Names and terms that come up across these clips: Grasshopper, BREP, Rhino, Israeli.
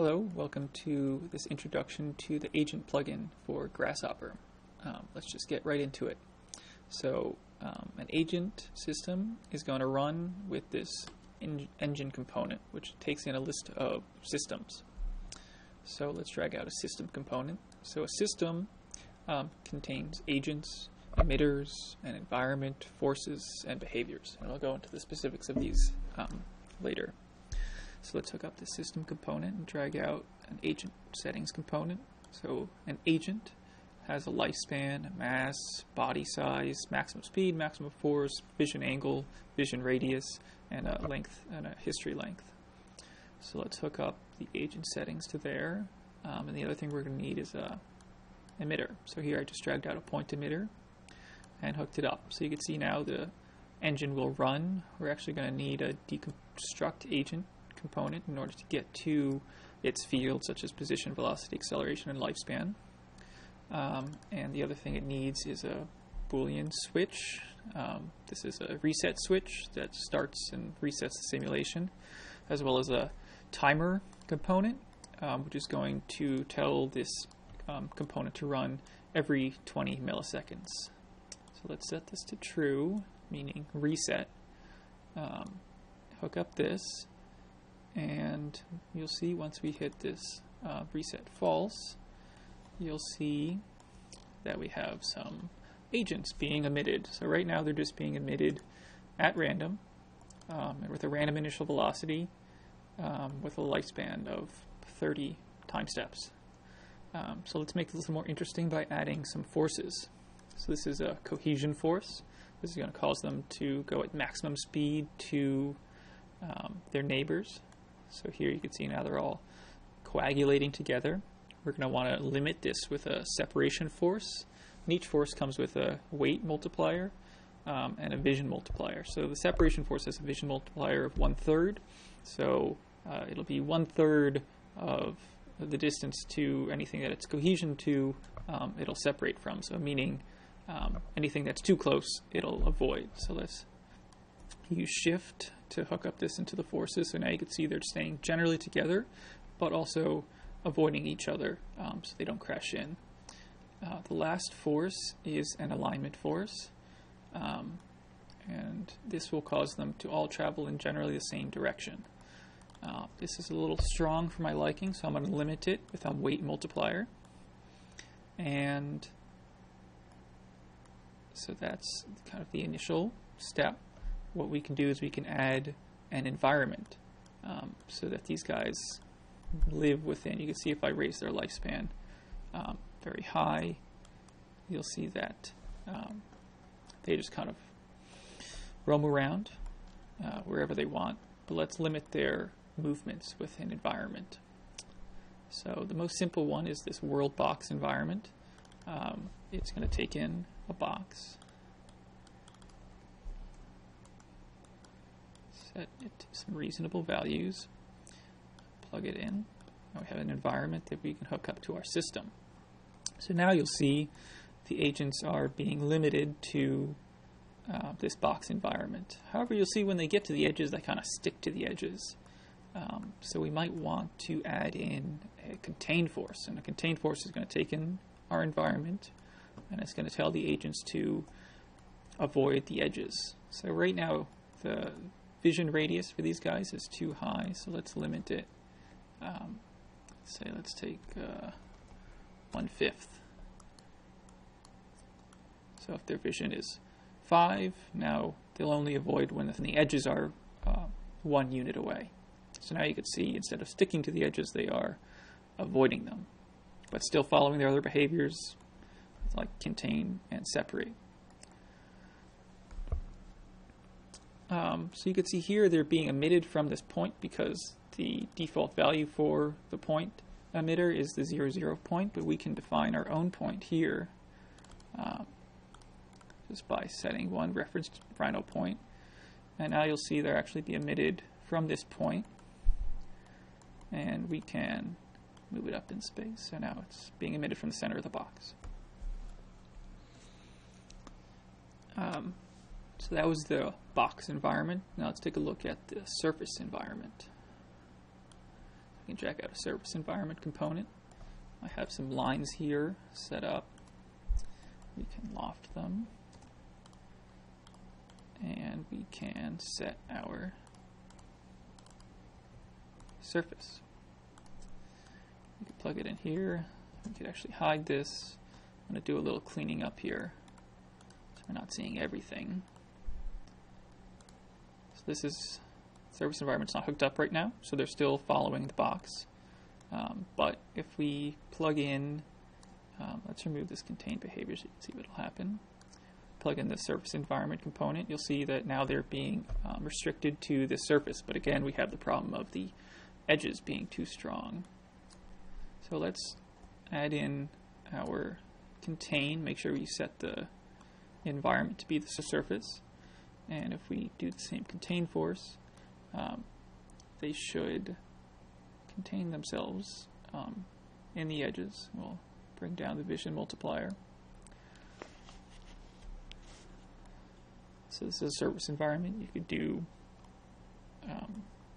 Hello, welcome to this introduction to the agent plugin for Grasshopper. Let's just get right into it. So an agent system is going to run with this engine component, which takes in a list of systems. So let's drag out a system component. So a system contains agents, emitters, an environment, forces, and behaviors. And I'll go into the specifics of these later. So let's hook up the system component and drag out an agent settings component. So an agent has a lifespan, a mass, body size, maximum speed, maximum force, vision angle, vision radius, and a length and a history length. So let's hook up the agent settings to there. And the other thing we're going to need is a emitter. So here I just dragged out a point emitter and hooked it up. So you can see now the engine will run. We're actually going to need a deconstruct agent component in order to get to its fields, such as position, velocity, acceleration, and lifespan. And the other thing it needs is a Boolean switch. This is a reset switch that starts and resets the simulation, as well as a timer component, which is going to tell this component to run every 20 milliseconds. So let's set this to true, meaning reset. Hook up this, and you'll see once we hit this reset false, you'll see that we have some agents being emitted. So right now they're just being emitted at random and with a random initial velocity with a lifespan of 30 time steps. So let's make this a little more interesting by adding some forces. So this is a cohesion force. This is going to cause them to go at maximum speed to their neighbors. So here you can see now they're all coagulating together. We're going to want to limit this with a separation force. And each force comes with a weight multiplier and a vision multiplier. So the separation force has a vision multiplier of 1/3. So it'll be 1/3 of the distance to anything that it's cohesion to, it'll separate from. So meaning anything that's too close, it'll avoid. So let's use shift to hook up this into the forces. So now you can see they're staying generally together, but also avoiding each other so they don't crash in. The last force is an alignment force, and this will cause them to all travel in generally the same direction. This is a little strong for my liking, so I'm going to limit it with a weight multiplier. And so that's kind of the initial step. What we can do is we can add an environment so that these guys live within. You can see if I raise their lifespan very high, you'll see that they just kind of roam around wherever they want. But let's limit their movements with an environment. So the most simple one is this world box environment. It's going to take in a box. Set it to some reasonable values, plug it in. Now we have an environment that we can hook up to our system. So now you'll see the agents are being limited to this box environment. However, you'll see when they get to the edges, they kind of stick to the edges. So we might want to add in a contained force, and a contained force is going to take in our environment, and it's going to tell the agents to avoid the edges. So right now the vision radius for these guys is too high, so let's limit it. Say let's take 1/5. So if their vision is 5, now they'll only avoid when the edges are 1 unit away. So now you can see instead of sticking to the edges, they are avoiding them, but still following their other behaviors like contain and separate. So you can see here they're being emitted from this point because the default value for the point emitter is the 0, 0 point, but we can define our own point here just by setting one reference to Rhino point. And now you'll see they're actually be emitted from this point, and we can move it up in space. So now it's being emitted from the center of the box. So that was the box environment. Now let's take a look at the surface environment. I can Jack out a service environment component. I have some lines here set up. We can loft them. And we can set our surface. We can plug it in here. We could actually hide this. I'm going to do a little cleaning up here, so we're not seeing everything. So this is service environment's not hooked up right now, so they're still following the box. But if we plug in, let's remove this contained behavior so you can see what'll happen. Plug in the service environment component, you'll see that now they're being restricted to the surface, but again we have the problem of the edges being too strong. So let's add in our contain, make sure we set the environment to be the surface, and if we do the same contain force, they should contain themselves in the edges. We'll bring down the vision multiplier. So this is a service environment. You could do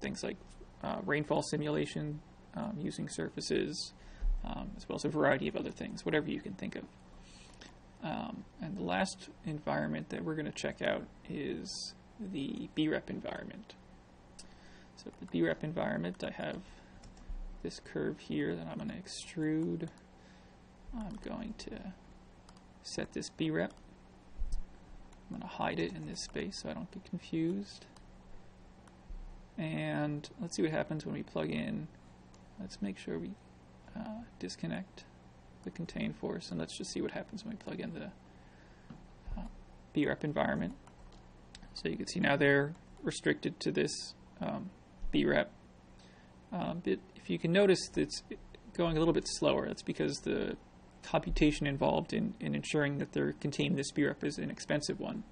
things like rainfall simulation using surfaces, as well as a variety of other things, whatever you can think of. And the last environment that we're going to check out is the BREP environment. So the BREP environment, I have this curve here that I'm going to extrude. I'm going to set this BREP. I'm going to hide it in this space so I don't get confused. And let's see what happens when we plug in. Let's make sure we disconnect the contain force, and let's just see what happens when we plug in the BREP environment. So you can see now they're restricted to this BREP. But if you can notice, it's going a little bit slower. That's because the computation involved in ensuring that they're contained this BREP is an expensive one.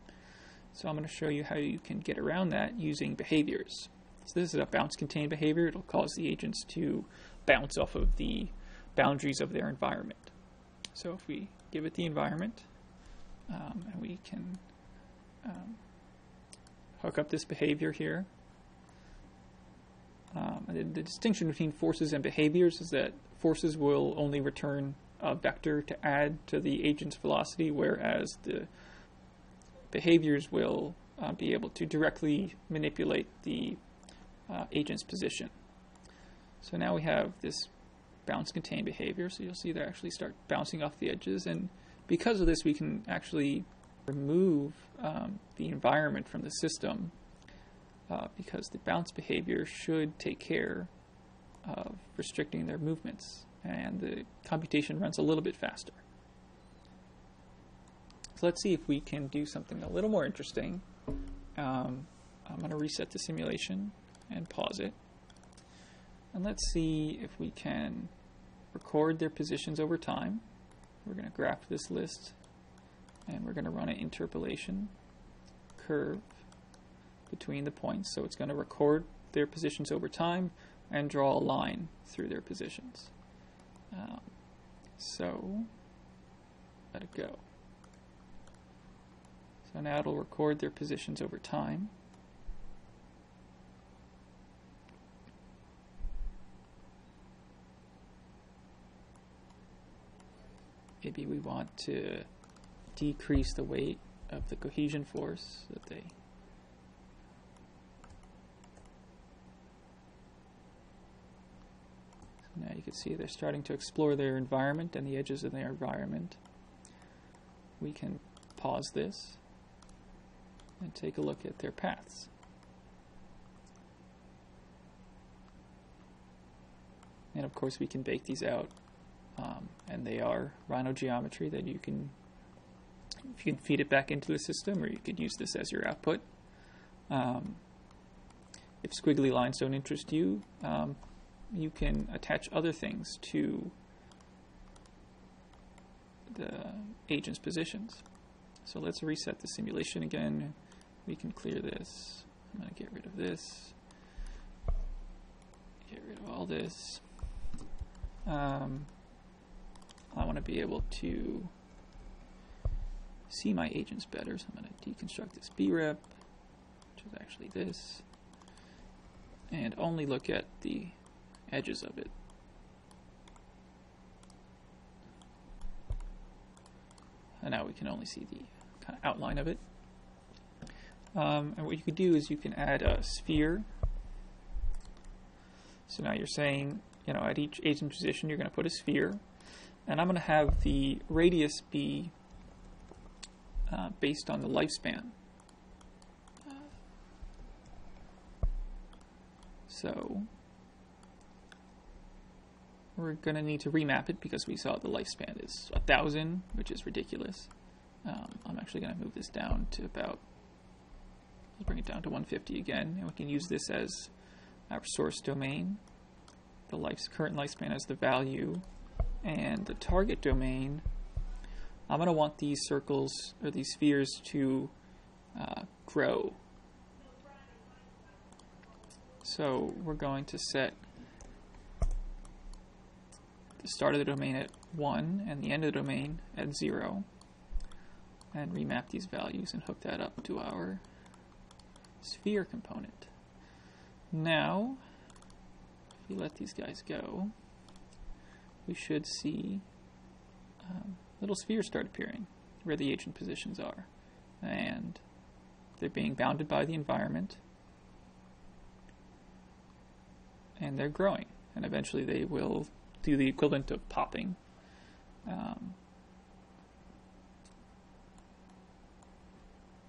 So I'm going to show you how you can get around that using behaviors. So this is a bounce contain behavior. It'll cause the agents to bounce off of the boundaries of their environment. So if we give it the environment, and we can hook up this behavior here. And the distinction between forces and behaviors is that forces will only return a vector to add to the agent's velocity, whereas the behaviors will be able to directly manipulate the agent's position. So now we have this bounce contain behavior, so you'll see they actually start bouncing off the edges, and because of this we can actually remove the environment from the system because the bounce behavior should take care of restricting their movements, and the computation runs a little bit faster. So let's see if we can do something a little more interesting. I'm going to reset the simulation and pause it. And let's see if we can record their positions over time. We're going to graph this list, and we're going to run an interpolation curve between the points. So it's going to record their positions over time and draw a line through their positions. So let it go. So now it'll record their positions over time. Maybe we want to decrease the weight of the cohesion force that they so now you can see they're starting to explore their environment and the edges of their environment. We can pause this and take a look at their paths. And of course we can bake these out. And they are Rhino geometry that you can, if you can feed it back into the system, or you could use this as your output. If squiggly lines don't interest you, you can attach other things to the agent's positions. So let's reset the simulation again. We can clear this. I'm going to get rid of this. Get rid of all this. I want to be able to see my agents better, so I'm going to deconstruct this BREP, which is actually this, and only look at the edges of it. And now we can only see the kind of outline of it. And what you could do is you can add a sphere. So now you're saying, you know, at each agent position you're going to put a sphere, and I'm going to have the radius be based on the lifespan. So we're going to need to remap it because we saw the lifespan is 1,000, which is ridiculous. I'm actually going to move this down to about, we'll bring it down to 150 again, and we can use this as our source domain, the current lifespan as the value, and the target domain. I'm going to want these circles or these spheres to grow. So we're going to set the start of the domain at 1 and the end of the domain at 0, and remap these values and hook that up to our sphere component. Now, if we let these guys go, we should see little spheres start appearing where the agent positions are, and they're being bounded by the environment, and they're growing, and eventually they will do the equivalent of popping.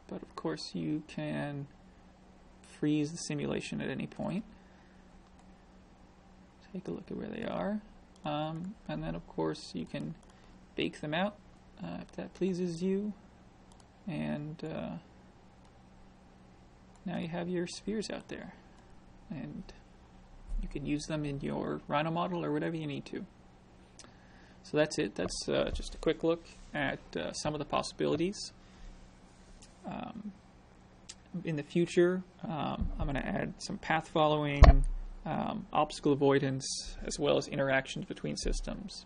But of course you can freeze the simulation at any point. Take a look at where they are. And then of course you can bake them out if that pleases you. And now you have your spheres out there. And you can use them in your Rhino model or whatever you need to. So that's it. That's just a quick look at some of the possibilities. In the future, I'm going to add some path following, obstacle avoidance, as well as interactions between systems.